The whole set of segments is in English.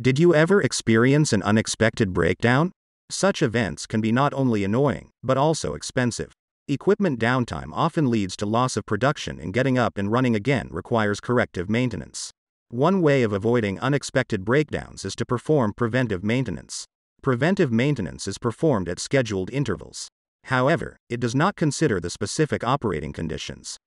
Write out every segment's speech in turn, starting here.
Did you ever experience an unexpected breakdown? Such events can be not only annoying, but also expensive. Equipment downtime often leads to loss of production, and getting up and running again requires corrective maintenance. One way of avoiding unexpected breakdowns is to perform preventive maintenance. Preventive maintenance is performed at scheduled intervals. However, it does not consider the specific operating conditions.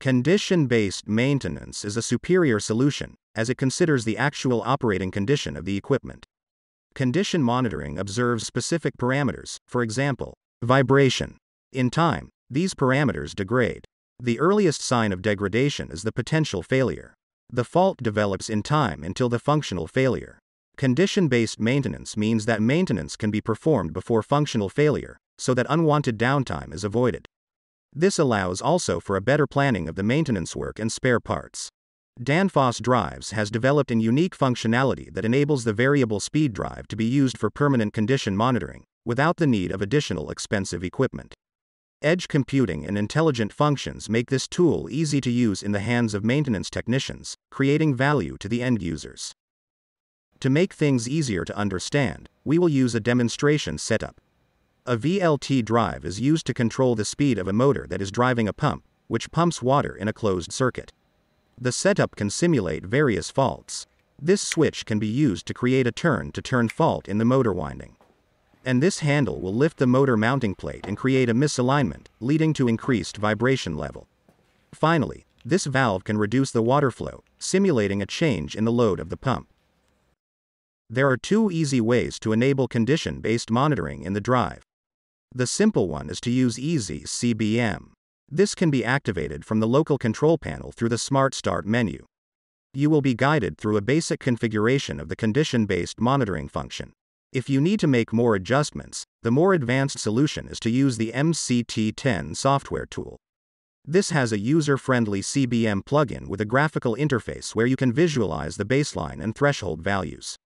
Condition-based maintenance is a superior solution, as it considers the actual operating condition of the equipment. Condition monitoring observes specific parameters, for example, vibration. In time, these parameters degrade. The earliest sign of degradation is the potential failure. The fault develops in time until the functional failure. Condition-based maintenance means that maintenance can be performed before functional failure, so that unwanted downtime is avoided. This allows also for a better planning of the maintenance work and spare parts. Danfoss Drives has developed an unique functionality that enables the variable speed drive to be used for permanent condition monitoring, without the need of additional expensive equipment. Edge computing and intelligent functions make this tool easy to use in the hands of maintenance technicians, creating value to the end users. To make things easier to understand, we will use a demonstration setup. A VLT drive is used to control the speed of a motor that is driving a pump, which pumps water in a closed circuit. The setup can simulate various faults. This switch can be used to create a turn-to-turn fault in the motor winding. And this handle will lift the motor mounting plate and create a misalignment, leading to increased vibration level. Finally, this valve can reduce the water flow, simulating a change in the load of the pump. There are two easy ways to enable condition-based monitoring in the drive. The simple one is to use Easy CBM. This can be activated from the local control panel through the Smart Start menu. You will be guided through a basic configuration of the condition-based monitoring function. If you need to make more adjustments, the more advanced solution is to use the MCT10 software tool. This has a user-friendly CBM plugin with a graphical interface where you can visualize the baseline and threshold values.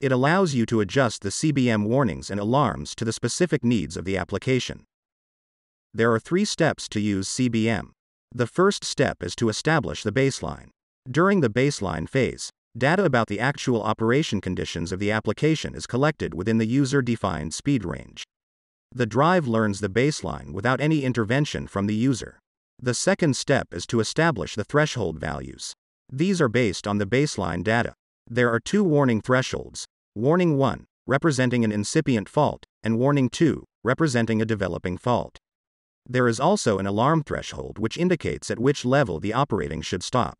It allows you to adjust the CBM warnings and alarms to the specific needs of the application. There are three steps to use CBM. The first step is to establish the baseline. During the baseline phase, data about the actual operation conditions of the application is collected within the user-defined speed range. The drive learns the baseline without any intervention from the user. The second step is to establish the threshold values. These are based on the baseline data. There are two warning thresholds. Warning 1, representing an incipient fault, and Warning 2, representing a developing fault. There is also an alarm threshold which indicates at which level the operating should stop.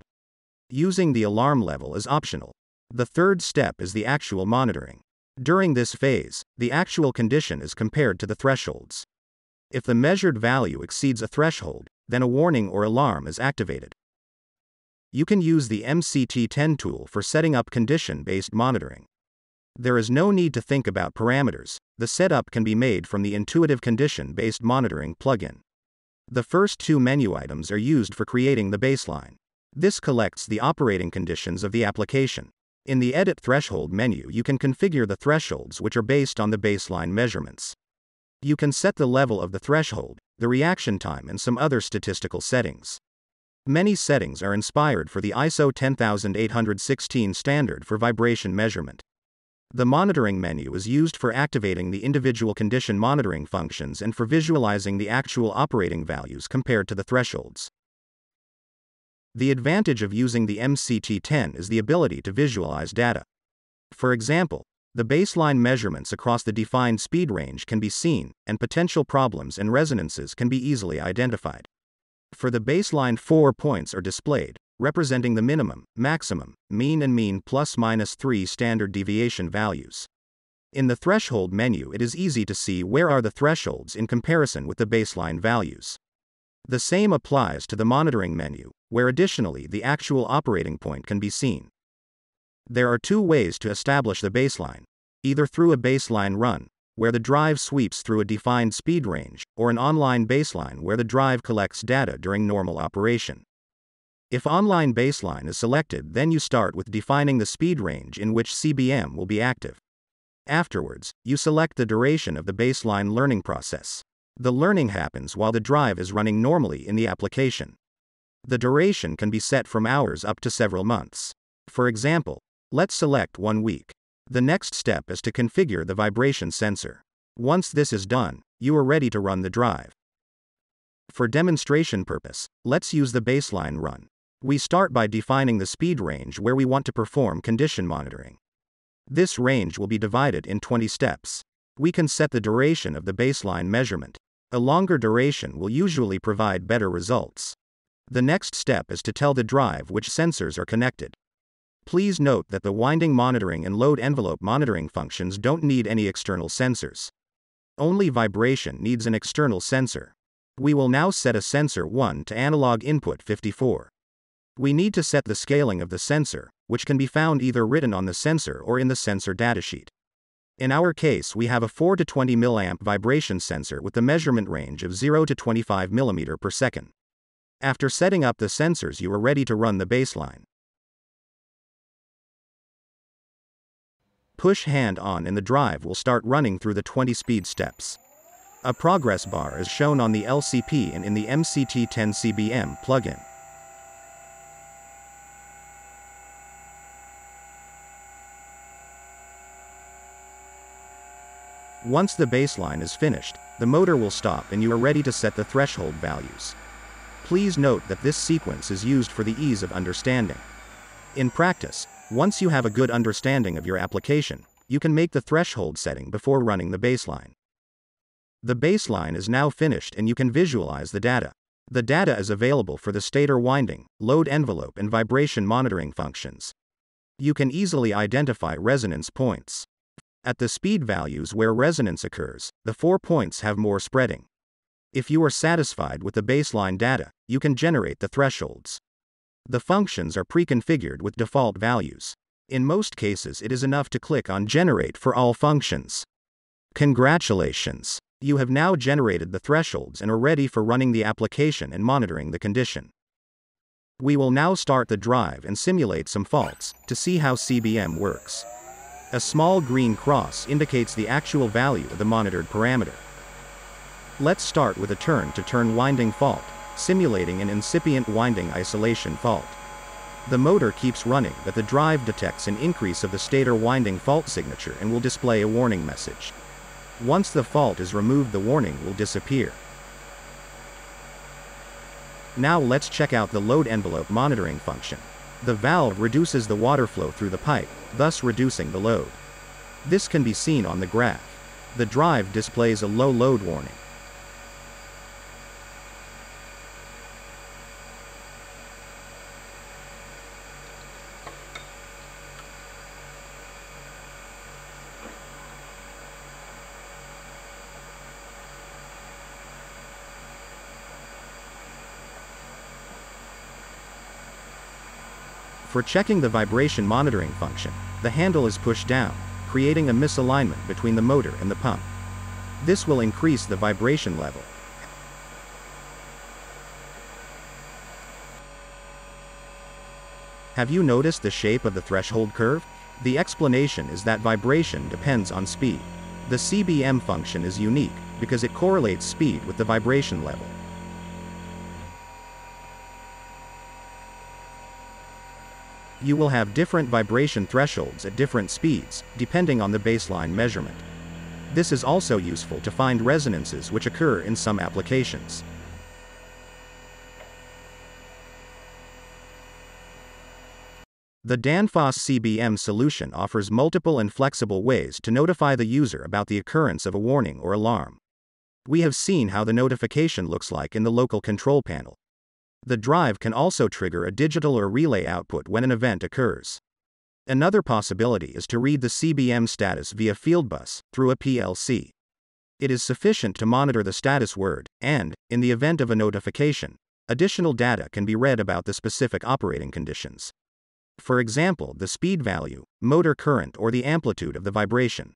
Using the alarm level is optional. The third step is the actual monitoring. During this phase, the actual condition is compared to the thresholds. If the measured value exceeds a threshold, then a warning or alarm is activated. You can use the MCT10 tool for setting up condition-based monitoring. There is no need to think about parameters. The setup can be made from the intuitive condition-based monitoring plugin. The first two menu items are used for creating the baseline. This collects the operating conditions of the application. In the Edit Threshold menu, you can configure the thresholds which are based on the baseline measurements. You can set the level of the threshold, the reaction time, and some other statistical settings. Many settings are inspired for the ISO 10816 standard for vibration measurement. The monitoring menu is used for activating the individual condition monitoring functions and for visualizing the actual operating values compared to the thresholds. The advantage of using the MCT10 is the ability to visualize data. For example, the baseline measurements across the defined speed range can be seen, and potential problems and resonances can be easily identified. For the baseline, 4 points are displayed, representing the minimum, maximum, mean, and mean ±3 standard deviation values. In the threshold menu, it is easy to see where are the thresholds in comparison with the baseline values. The same applies to the monitoring menu, where additionally the actual operating point can be seen. There are two ways to establish the baseline, either through a baseline run, where the drive sweeps through a defined speed range, or an online baseline where the drive collects data during normal operation. If online baseline is selected, then you start with defining the speed range in which CBM will be active. Afterwards, you select the duration of the baseline learning process. The learning happens while the drive is running normally in the application. The duration can be set from hours up to several months. For example, let's select 1 week. The next step is to configure the vibration sensor. Once this is done, you are ready to run the drive. For demonstration purpose, let's use the baseline run. We start by defining the speed range where we want to perform condition monitoring. This range will be divided in 20 steps. We can set the duration of the baseline measurement. A longer duration will usually provide better results. The next step is to tell the drive which sensors are connected. Please note that the winding monitoring and load envelope monitoring functions don't need any external sensors. Only vibration needs an external sensor. We will now set a sensor 1 to analog input 54. We need to set the scaling of the sensor, which can be found either written on the sensor or in the sensor datasheet. In our case, we have a 4 to 20 mA vibration sensor with the measurement range of 0 to 25 mm per second. After setting up the sensors, you are ready to run the baseline. Push hand on and the drive will start running through the 20 speed steps. A progress bar is shown on the LCP and in the MCT10 CBM plugin. Once the baseline is finished, the motor will stop and you are ready to set the threshold values. Please note that this sequence is used for the ease of understanding. In practice, once you have a good understanding of your application, you can make the threshold setting before running the baseline. The baseline is now finished and you can visualize the data. The data is available for the stator winding, load envelope and vibration monitoring functions. You can easily identify resonance points. At the speed values where resonance occurs, the 4 points have more spreading. If you are satisfied with the baseline data, you can generate the thresholds. The functions are pre-configured with default values. In most cases, it is enough to click on Generate for all functions. Congratulations! You have now generated the thresholds and are ready for running the application and monitoring the condition. We will now start the drive and simulate some faults to see how CBM works. A small green cross indicates the actual value of the monitored parameter. Let's start with a turn-to-turn winding fault, simulating an incipient winding isolation fault. The motor keeps running, but the drive detects an increase of the stator winding fault signature and will display a warning message. Once the fault is removed, the warning will disappear. Now let's check out the load envelope monitoring function. The valve reduces the water flow through the pipe, thus reducing the load. This can be seen on the graph. The drive displays a low load warning. For checking the vibration monitoring function, the handle is pushed down, creating a misalignment between the motor and the pump. This will increase the vibration level. Have you noticed the shape of the threshold curve? The explanation is that vibration depends on speed. The CBM function is unique because it correlates speed with the vibration level. You will have different vibration thresholds at different speeds, depending on the baseline measurement. This is also useful to find resonances which occur in some applications. The Danfoss CBM solution offers multiple and flexible ways to notify the user about the occurrence of a warning or alarm. We have seen how the notification looks like in the local control panel. The drive can also trigger a digital or relay output when an event occurs. Another possibility is to read the CBM status via Fieldbus through a PLC. It is sufficient to monitor the status word, and, in the event of a notification, additional data can be read about the specific operating conditions. For example, the speed value, motor current, or the amplitude of the vibration.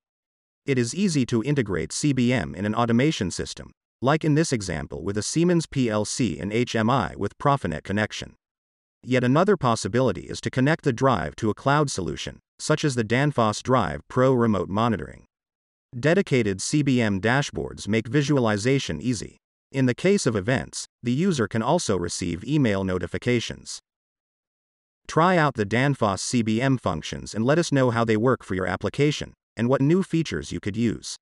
It is easy to integrate CBM in an automation system, like in this example with a Siemens PLC and HMI with Profinet connection. Yet another possibility is to connect the drive to a cloud solution, such as the Danfoss Drive Pro Remote Monitoring. Dedicated CBM dashboards make visualization easy. In the case of events, the user can also receive email notifications. Try out the Danfoss CBM functions and let us know how they work for your application, and what new features you could use.